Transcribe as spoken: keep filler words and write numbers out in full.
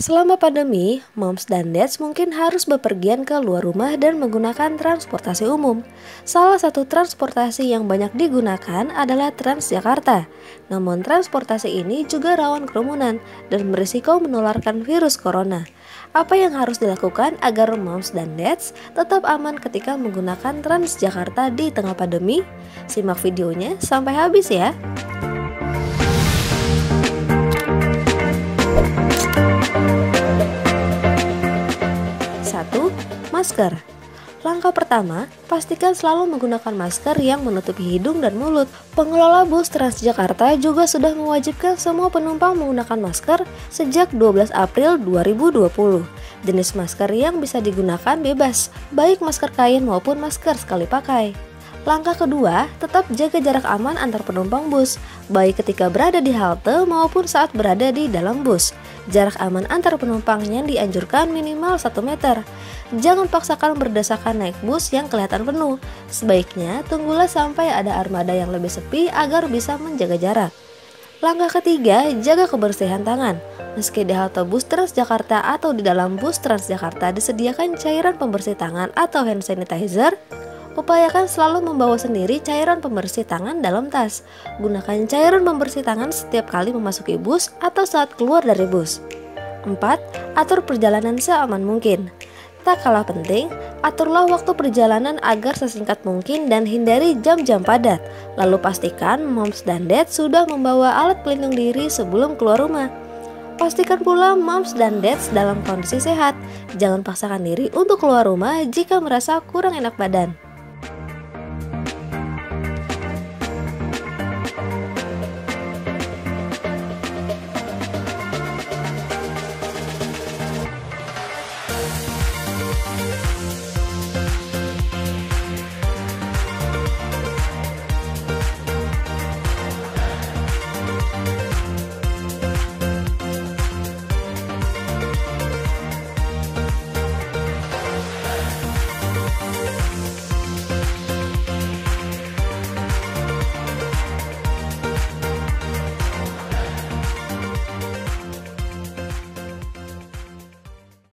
Selama pandemi, moms dan dads mungkin harus bepergian ke luar rumah dan menggunakan transportasi umum. Salah satu transportasi yang banyak digunakan adalah TransJakarta. Namun transportasi ini juga rawan kerumunan dan berisiko menularkan virus corona. Apa yang harus dilakukan agar moms dan dads tetap aman ketika menggunakan TransJakarta di tengah pandemi? Simak videonya sampai habis ya! satu. Masker. Langkah pertama, pastikan selalu menggunakan masker yang menutupi hidung dan mulut. Pengelola bus TransJakarta juga sudah mewajibkan semua penumpang menggunakan masker sejak dua belas April dua ribu dua puluh. Jenis masker yang bisa digunakan bebas, baik masker kain maupun masker sekali pakai. Langkah kedua, tetap jaga jarak aman antar penumpang bus, baik ketika berada di halte maupun saat berada di dalam bus. Jarak aman antar penumpangnya dianjurkan minimal satu meter. Jangan paksakan berdesakan naik bus yang kelihatan penuh. Sebaiknya tunggulah sampai ada armada yang lebih sepi agar bisa menjaga jarak. Langkah ketiga, jaga kebersihan tangan. Meski di halte bus TransJakarta atau di dalam bus TransJakarta disediakan cairan pembersih tangan atau hand sanitizer, upayakan selalu membawa sendiri cairan pembersih tangan dalam tas. Gunakan cairan pembersih tangan setiap kali memasuki bus atau saat keluar dari bus. empat. Atur perjalanan seaman mungkin. Tak kalah penting, aturlah waktu perjalanan agar sesingkat mungkin dan hindari jam-jam padat. Lalu pastikan moms dan dad sudah membawa alat pelindung diri sebelum keluar rumah. Pastikan pula moms dan dads dalam kondisi sehat. Jangan paksakan diri untuk keluar rumah jika merasa kurang enak badan.